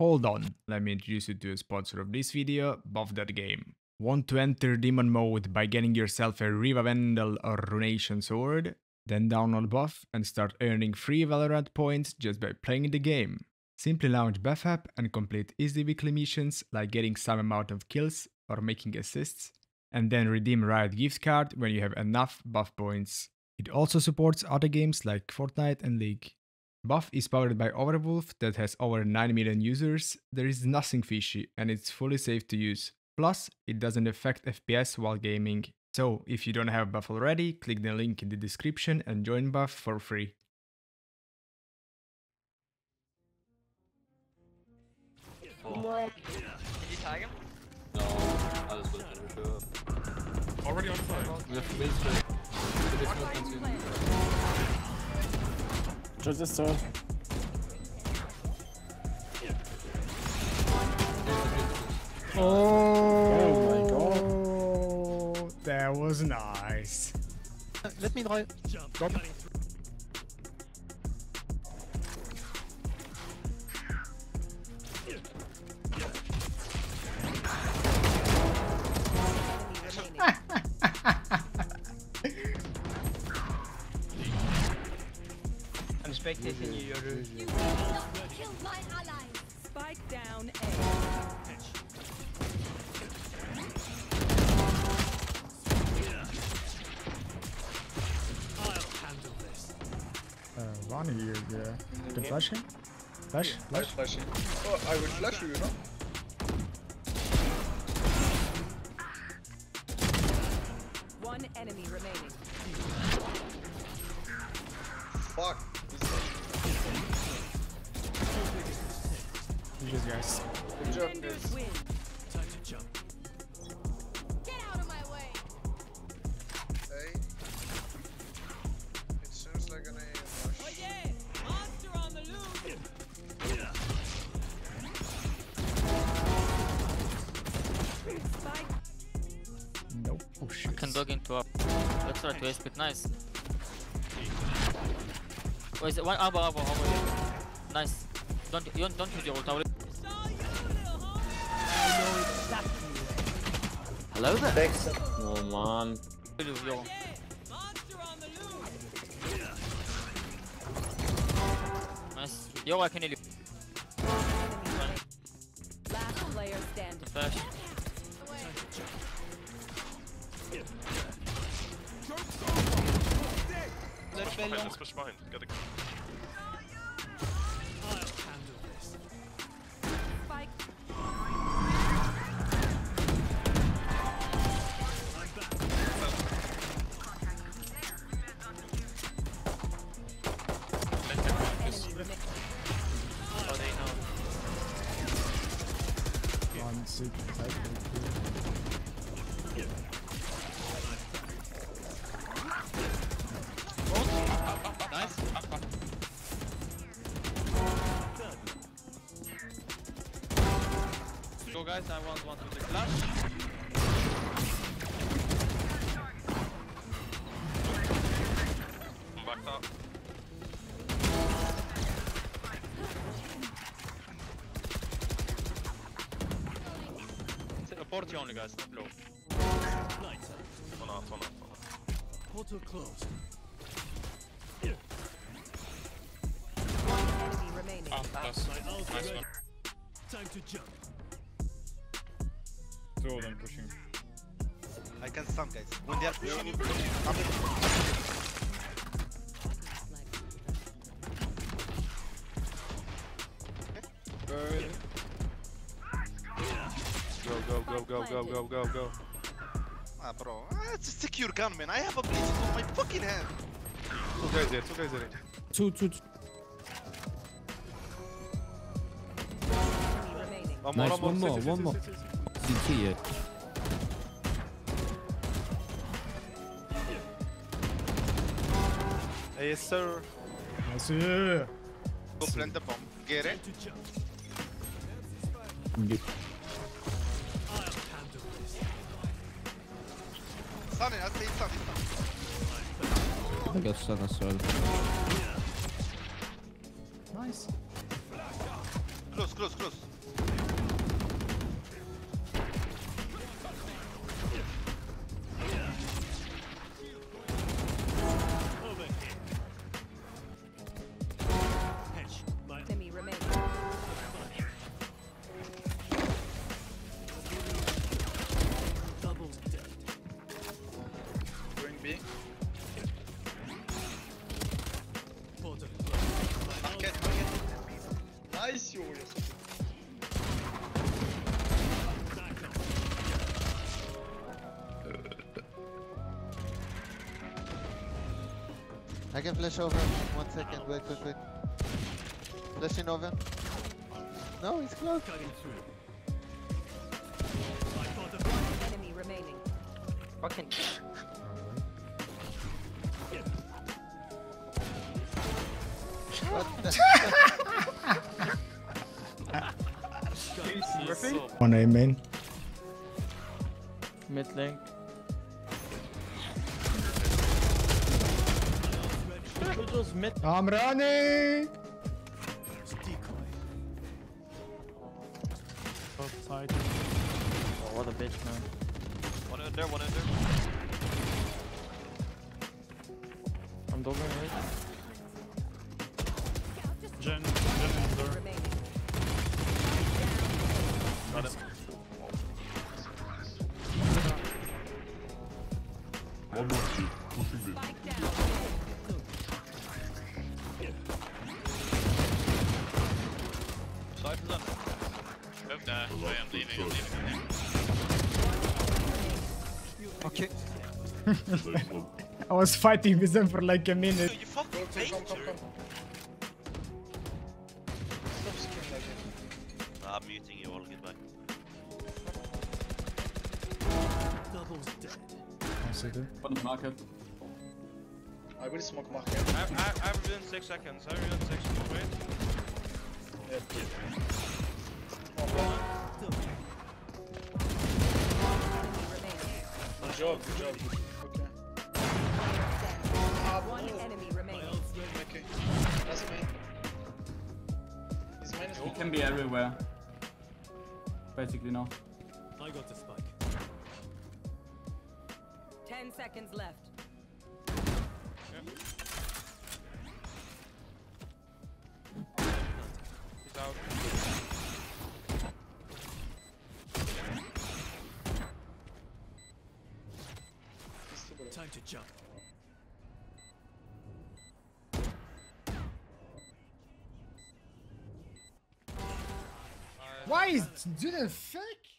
Hold on, let me introduce you to a sponsor of this video, Buff that Game. Want to enter Demon Mode by getting yourself a Riva Vandal or Runeation Sword? Then download Buff and start earning free Valorant points just by playing the game. Simply launch Buff app and complete easy weekly missions like getting some amount of kills or making assists, and then redeem Riot Gifts card when you have enough Buff points. It also supports other games like Fortnite and League. Buff is powered by Overwolf that has over 9 million users, there is nothing fishy and it's fully safe to use. Plus, it doesn't affect FPS while gaming. So, if you don't have Buff already, click the link in the description and join Buff for free. What? Did you tag him? No, I was looking to show up. Already on fire. Just this turn. Oh my god. That was nice. Let me try. Drop. I'm spectating you, Yoru. You will not kill my ally. Spike down A. One here, yeah. The flash him? Flash? Yeah, flash him. Oh, I would flash you, you know? One enemy remaining. Fuck. You just guys. Good job, guys. Time to jump. Get out of my way. Hey. It seems like an A. I can dog into up. Let's try to ace with nice. Wait, one arbor. Nice. Don't use your ult. Hello there. Thanks. Oh man. Nice. Yo, I can heal you. Last player standing. Let's push mine. Gotta go. I'll handle this. Spike. I'm back. Oh, they know. 1 second. So guys, I want one with the clash. I'm backed up. It's a port only guys, not low. One out. Portal closed. Nice one. Time to jump. Two of them pushing. I can stun guys. When they are pushing, I'm pushing. Go. Ah bro, it's a secure gun man. I have a blade on my fucking hand. Two guys there. Two. One more. CT. Hey, yes, sir. Yes. Go plant the bomb. Get it? Good. I got stun as well. Nice. Close. Nice, yo, yes. I can flash over. 1 second, wait. Flashing over. No, he's close. Enemy remaining. Fucking. What the? One A main. Mid lane. I'm running! Both sides. Oh, what a bitch, man. One under. I'm dogging it. Gen under. Got him. One more G, pushing me. Cypher's up. Oh no, I'm leaving. Okay. I was fighting with them for like a minute. You fucking danger. I'm muting you all, goodbye. Double's dead. One second. One market. I will smoke market. I'm within 6 seconds. Wait. Yeah. Good job. Okay. One enemy remaining. Okay. That's main. He can be everywhere. Basically, no. I got the spike. 10 seconds left. Yeah. He's out. Time to jump. Why is... Do the fuck?